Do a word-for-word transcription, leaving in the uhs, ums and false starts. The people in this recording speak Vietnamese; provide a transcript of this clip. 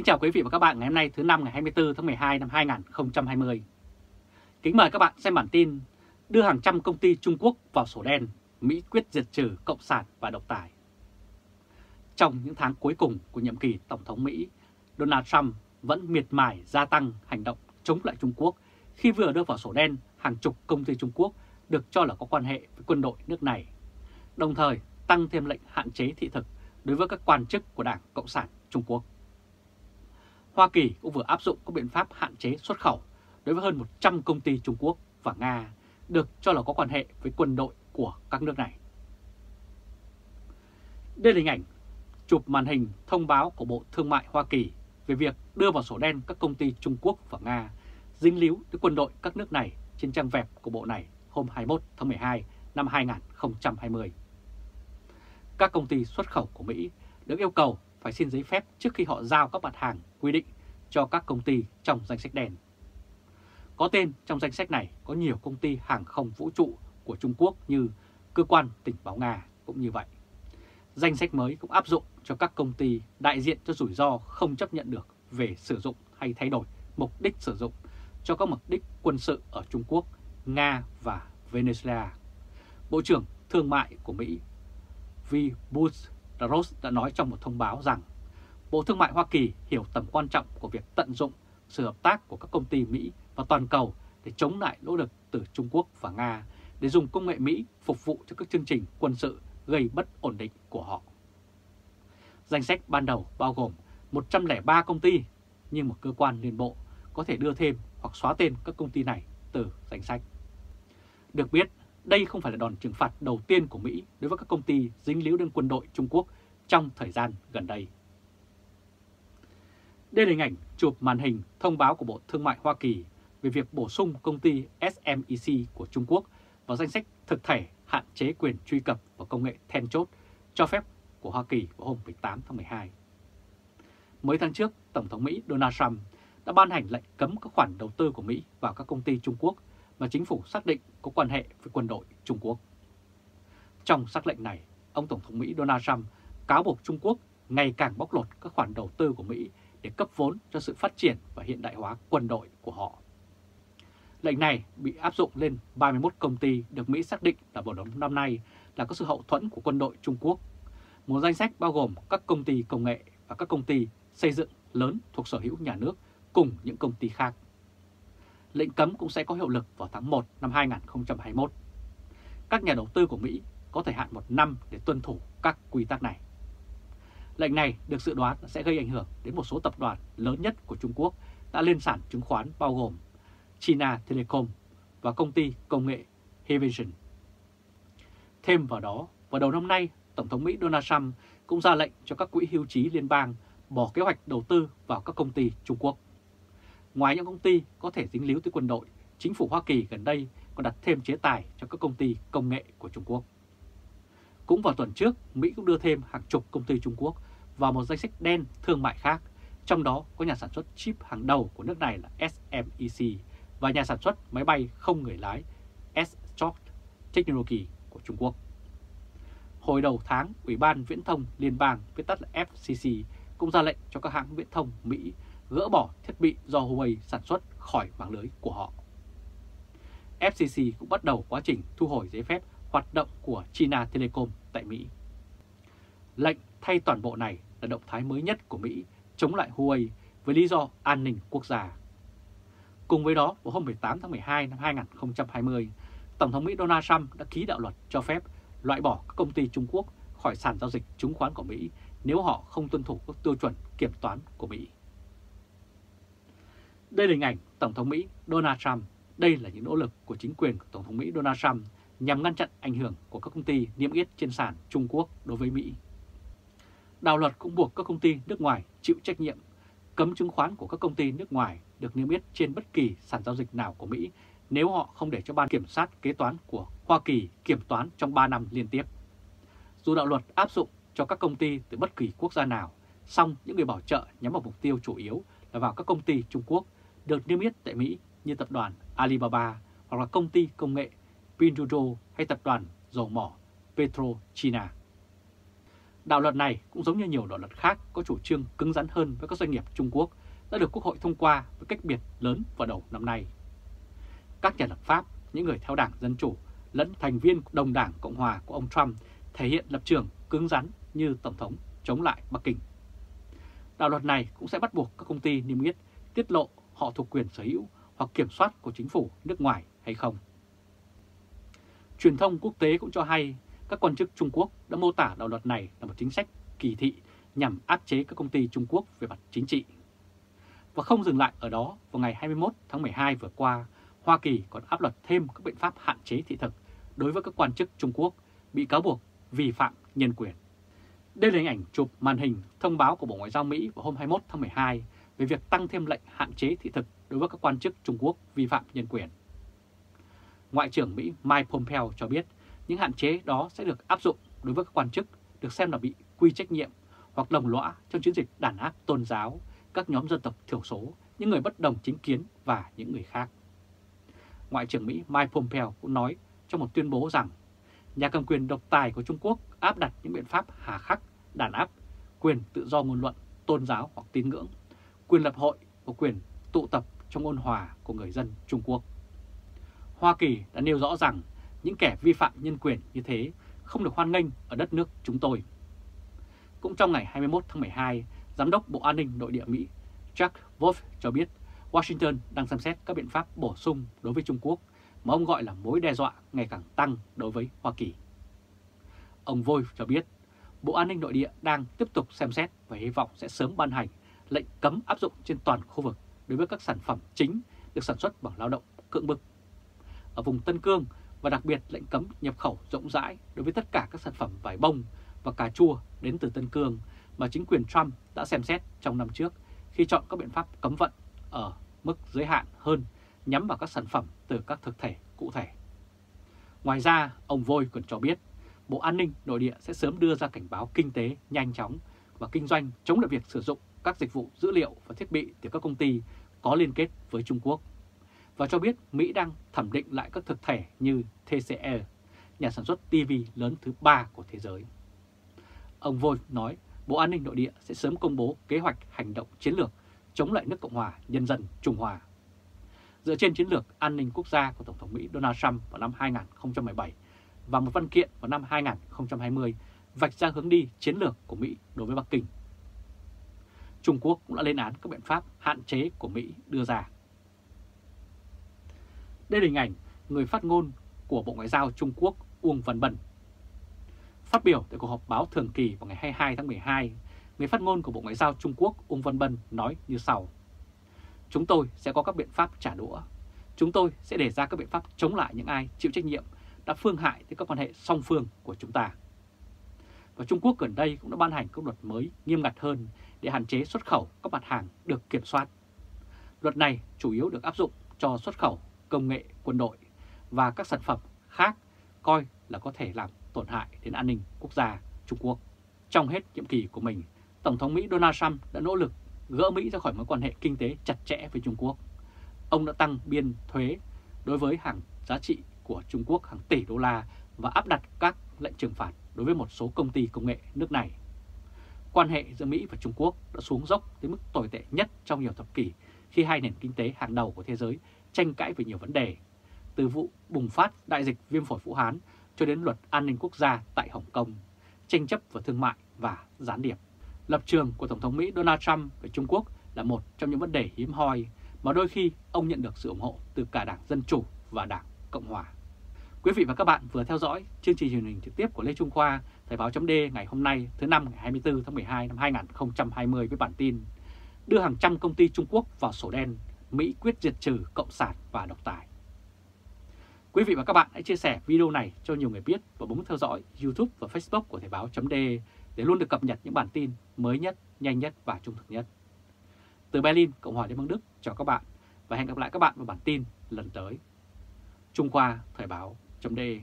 Kính chào quý vị và các bạn ngày hôm nay thứ năm ngày hai mươi tư tháng mười hai năm hai nghìn không trăm hai mươi. Kính mời các bạn xem bản tin đưa hàng trăm công ty Trung Quốc vào sổ đen, Mỹ quyết diệt trừ cộng sản và độc tài. Trong những tháng cuối cùng của nhiệm kỳ Tổng thống Mỹ, Donald Trump vẫn miệt mài gia tăng hành động chống lại Trung Quốc khi vừa đưa vào sổ đen hàng chục công ty Trung Quốc được cho là có quan hệ với quân đội nước này, đồng thời tăng thêm lệnh hạn chế thị thực đối với các quan chức của Đảng Cộng sản Trung Quốc. Hoa Kỳ cũng vừa áp dụng các biện pháp hạn chế xuất khẩu đối với hơn một trăm công ty Trung Quốc và Nga được cho là có quan hệ với quân đội của các nước này. Đây là hình ảnh chụp màn hình thông báo của Bộ Thương mại Hoa Kỳ về việc đưa vào sổ đen các công ty Trung Quốc và Nga dính líu tới quân đội các nước này trên trang web của Bộ này hôm hai mươi mốt tháng mười hai năm hai nghìn không trăm hai mươi. Các công ty xuất khẩu của Mỹ được yêu cầu phải xin giấy phép trước khi họ giao các mặt hàng quy định cho các công ty trong danh sách đen. Có tên trong danh sách này có nhiều công ty hàng không vũ trụ của Trung Quốc như cơ quan tình báo Nga cũng như vậy. Danh sách mới cũng áp dụng cho các công ty đại diện cho rủi ro không chấp nhận được về sử dụng hay thay đổi mục đích sử dụng cho các mục đích quân sự ở Trung Quốc, Nga và Venezuela. Bộ trưởng Thương mại của Mỹ Wilbur Ross đã nói trong một thông báo rằng Bộ Thương mại Hoa Kỳ hiểu tầm quan trọng của việc tận dụng sự hợp tác của các công ty Mỹ và toàn cầu để chống lại nỗ lực từ Trung Quốc và Nga để dùng công nghệ Mỹ phục vụ cho các chương trình quân sự gây bất ổn định của họ. Danh sách ban đầu bao gồm một trăm lẻ ba công ty, nhưng một cơ quan liên bộ có thể đưa thêm hoặc xóa tên các công ty này từ danh sách. Được biết, đây không phải là đòn trừng phạt đầu tiên của Mỹ đối với các công ty dính líu đến quân đội Trung Quốc trong thời gian gần đây. Đây là hình ảnh chụp màn hình thông báo của Bộ Thương mại Hoa Kỳ về việc bổ sung công ty S M I C của Trung Quốc vào danh sách thực thể hạn chế quyền truy cập vào công nghệ then chốt cho phép của Hoa Kỳ vào hôm mười tám tháng mười hai. Mới tháng trước, Tổng thống Mỹ Donald Trump đã ban hành lệnh cấm các khoản đầu tư của Mỹ vào các công ty Trung Quốc mà chính phủ xác định có quan hệ với quân đội Trung Quốc. Trong sắc lệnh này, ông Tổng thống Mỹ Donald Trump cáo buộc Trung Quốc ngày càng bóc lột các khoản đầu tư của Mỹ để cấp vốn cho sự phát triển và hiện đại hóa quân đội của họ. Lệnh này bị áp dụng lên ba mươi mốt công ty được Mỹ xác định là vào năm nay là có sự hậu thuẫn của quân đội Trung Quốc. Một danh sách bao gồm các công ty công nghệ và các công ty xây dựng lớn thuộc sở hữu nhà nước cùng những công ty khác. Lệnh cấm cũng sẽ có hiệu lực vào tháng một năm hai nghìn không trăm hai mươi mốt. Các nhà đầu tư của Mỹ có thời hạn một năm để tuân thủ các quy tắc này. Lệnh này được dự đoán sẽ gây ảnh hưởng đến một số tập đoàn lớn nhất của Trung Quốc đã lên sàn chứng khoán bao gồm China Telecom và công ty công nghệ Huawei. Thêm vào đó, vào đầu năm nay, Tổng thống Mỹ Donald Trump cũng ra lệnh cho các quỹ hưu trí liên bang bỏ kế hoạch đầu tư vào các công ty Trung Quốc. Ngoài những công ty có thể dính líu tới quân đội, chính phủ Hoa Kỳ gần đây còn đặt thêm chế tài cho các công ty công nghệ của Trung Quốc. Cũng vào tuần trước, Mỹ cũng đưa thêm hàng chục công ty Trung Quốc vào một danh sách đen thương mại khác, trong đó có nhà sản xuất chip hàng đầu của nước này là S M I C và nhà sản xuất máy bay không người lái S-Tron Technology của Trung Quốc. Hồi đầu tháng, Ủy ban Viễn thông Liên bang viết tắt là F C C cũng ra lệnh cho các hãng viễn thông Mỹ gỡ bỏ thiết bị do Huawei sản xuất khỏi mạng lưới của họ. F C C cũng bắt đầu quá trình thu hồi giấy phép hoạt động của China Telecom tại Mỹ. Lệnh thay toàn bộ này là động thái mới nhất của Mỹ chống lại Huawei với lý do an ninh quốc gia. Cùng với đó, vào hôm mười tám tháng mười hai năm hai nghìn không trăm hai mươi, Tổng thống Mỹ Donald Trump đã ký đạo luật cho phép loại bỏ các công ty Trung Quốc khỏi sàn giao dịch chứng khoán của Mỹ nếu họ không tuân thủ các tiêu chuẩn kiểm toán của Mỹ. Đây là hình ảnh Tổng thống Mỹ Donald Trump. Đây là những nỗ lực của chính quyền của Tổng thống Mỹ Donald Trump nhằm ngăn chặn ảnh hưởng của các công ty niêm yết trên sàn Trung Quốc đối với Mỹ. Đạo luật cũng buộc các công ty nước ngoài chịu trách nhiệm cấm chứng khoán của các công ty nước ngoài được niêm yết trên bất kỳ sàn giao dịch nào của Mỹ nếu họ không để cho Ban Kiểm sát Kế toán của Hoa Kỳ kiểm toán trong ba năm liên tiếp. Dù đạo luật áp dụng cho các công ty từ bất kỳ quốc gia nào, song những người bảo trợ nhắm vào mục tiêu chủ yếu là vào các công ty Trung Quốc được niêm yết tại Mỹ như tập đoàn Alibaba hoặc là công ty công nghệ Pinduoduo hay tập đoàn dầu mỏ Petrochina. Đạo luật này cũng giống như nhiều đạo luật khác có chủ trương cứng rắn hơn với các doanh nghiệp Trung Quốc đã được Quốc hội thông qua với cách biệt lớn vào đầu năm nay. Các nhà lập pháp, những người theo đảng Dân Chủ lẫn thành viên đồng đảng Cộng Hòa của ông Trump thể hiện lập trường cứng rắn như Tổng thống chống lại Bắc Kinh. Đạo luật này cũng sẽ bắt buộc các công ty niêm yết tiết lộ họ thuộc quyền sở hữu hoặc kiểm soát của chính phủ nước ngoài hay không. Truyền thông quốc tế cũng cho hay các quan chức Trung Quốc đã mô tả đạo luật này là một chính sách kỳ thị nhằm áp chế các công ty Trung Quốc về mặt chính trị. Và không dừng lại ở đó, vào ngày hai mươi mốt tháng mười hai vừa qua, Hoa Kỳ còn áp đặt thêm các biện pháp hạn chế thị thực đối với các quan chức Trung Quốc bị cáo buộc vi phạm nhân quyền. Đây là hình ảnh chụp màn hình thông báo của Bộ Ngoại giao Mỹ vào hôm hai mươi mốt tháng mười hai về việc tăng thêm lệnh hạn chế thị thực đối với các quan chức Trung Quốc vi phạm nhân quyền. Ngoại trưởng Mỹ Mike Pompeo cho biết những hạn chế đó sẽ được áp dụng đối với các quan chức được xem là bị quy trách nhiệm hoặc đồng lõa trong chiến dịch đàn áp tôn giáo, các nhóm dân tộc thiểu số, những người bất đồng chính kiến và những người khác. Ngoại trưởng Mỹ Mike Pompeo cũng nói trong một tuyên bố rằng nhà cầm quyền độc tài của Trung Quốc áp đặt những biện pháp hà khắc, đàn áp quyền tự do ngôn luận, tôn giáo hoặc tín ngưỡng, quyền lập hội và quyền tụ tập trong ôn hòa của người dân Trung Quốc. Hoa Kỳ đã nêu rõ rằng những kẻ vi phạm nhân quyền như thế không được hoan nghênh ở đất nước chúng tôi. Cũng trong ngày hai mươi mốt tháng mười hai, Giám đốc Bộ An ninh Nội địa Mỹ Chuck Wolf cho biết Washington đang xem xét các biện pháp bổ sung đối với Trung Quốc mà ông gọi là mối đe dọa ngày càng tăng đối với Hoa Kỳ. Ông Wolf cho biết Bộ An ninh Nội địa đang tiếp tục xem xét và hy vọng sẽ sớm ban hành lệnh cấm áp dụng trên toàn khu vực đối với các sản phẩm chính được sản xuất bằng lao động cưỡng bức ở vùng Tân Cương, và đặc biệt lệnh cấm nhập khẩu rộng rãi đối với tất cả các sản phẩm vải bông và cà chua đến từ Tân Cương mà chính quyền Trump đã xem xét trong năm trước khi chọn các biện pháp cấm vận ở mức giới hạn hơn nhắm vào các sản phẩm từ các thực thể cụ thể. Ngoài ra, ông Voi còn cho biết Bộ An ninh Nội địa sẽ sớm đưa ra cảnh báo kinh tế nhanh chóng và kinh doanh chống lại việc sử dụng các dịch vụ dữ liệu và thiết bị từ các công ty có liên kết với Trung Quốc, và cho biết Mỹ đang thẩm định lại các thực thể như tê xê e, nhà sản xuất ti vi lớn thứ ba của thế giới. Ông Voi nói Bộ An ninh Nội địa sẽ sớm công bố kế hoạch hành động chiến lược chống lại nước Cộng hòa Nhân dân Trung Hoa. Dựa trên chiến lược an ninh quốc gia của Tổng thống Mỹ Donald Trump vào năm hai nghìn không trăm mười bảy và một văn kiện vào năm hai nghìn không trăm hai mươi vạch ra hướng đi chiến lược của Mỹ đối với Bắc Kinh. Trung Quốc cũng đã lên án các biện pháp hạn chế của Mỹ đưa ra. Đây là hình ảnh người phát ngôn của Bộ Ngoại giao Trung Quốc Wang Wenbin. Phát biểu tại cuộc họp báo thường kỳ vào ngày hai mươi hai tháng mười hai, người phát ngôn của Bộ Ngoại giao Trung Quốc Wang Wenbin nói như sau: "Chúng tôi sẽ có các biện pháp trả đũa. Chúng tôi sẽ đề ra các biện pháp chống lại những ai chịu trách nhiệm đã phương hại tới các quan hệ song phương của chúng ta." Và Trung Quốc gần đây cũng đã ban hành các luật mới nghiêm ngặt hơn để hạn chế xuất khẩu các mặt hàng được kiểm soát. Luật này chủ yếu được áp dụng cho xuất khẩu công nghệ quân đội và các sản phẩm khác coi là có thể làm tổn hại đến an ninh quốc gia Trung Quốc. Trong hết nhiệm kỳ của mình, Tổng thống Mỹ Donald Trump đã nỗ lực gỡ Mỹ ra khỏi mối quan hệ kinh tế chặt chẽ với Trung Quốc. Ông đã tăng biên thuế đối với hàng giá trị của Trung Quốc hàng tỷ đô la và áp đặt các lệnh trừng phạt đối với một số công ty công nghệ nước này. Quan hệ giữa Mỹ và Trung Quốc đã xuống dốc đến mức tồi tệ nhất trong nhiều thập kỷ khi hai nền kinh tế hàng đầu của thế giới tranh cãi về nhiều vấn đề, từ vụ bùng phát đại dịch viêm phổi Vũ Hán cho đến luật an ninh quốc gia tại Hồng Kông, tranh chấp về thương mại và gián điệp. Lập trường của Tổng thống Mỹ Donald Trump về Trung Quốc là một trong những vấn đề hiếm hoi mà đôi khi ông nhận được sự ủng hộ từ cả Đảng Dân Chủ và Đảng Cộng Hòa. Quý vị và các bạn vừa theo dõi chương trình truyền hình trực tiếp của Lê Trung Khoa, Thời báo.de ngày hôm nay thứ Năm ngày hai mươi tư tháng mười hai năm hai nghìn không trăm hai mươi với bản tin "Đưa hàng trăm công ty Trung Quốc vào sổ đen, Mỹ quyết diệt trừ cộng sản và độc tài". Quý vị và các bạn hãy chia sẻ video này cho nhiều người biết và bấm theo dõi YouTube và Facebook của Thời báo.de để luôn được cập nhật những bản tin mới nhất, nhanh nhất và trung thực nhất. Từ Berlin, Cộng hòa Liên bang Đức, chào các bạn và hẹn gặp lại các bạn vào bản tin lần tới. Trung Khoa, Thời báo.de.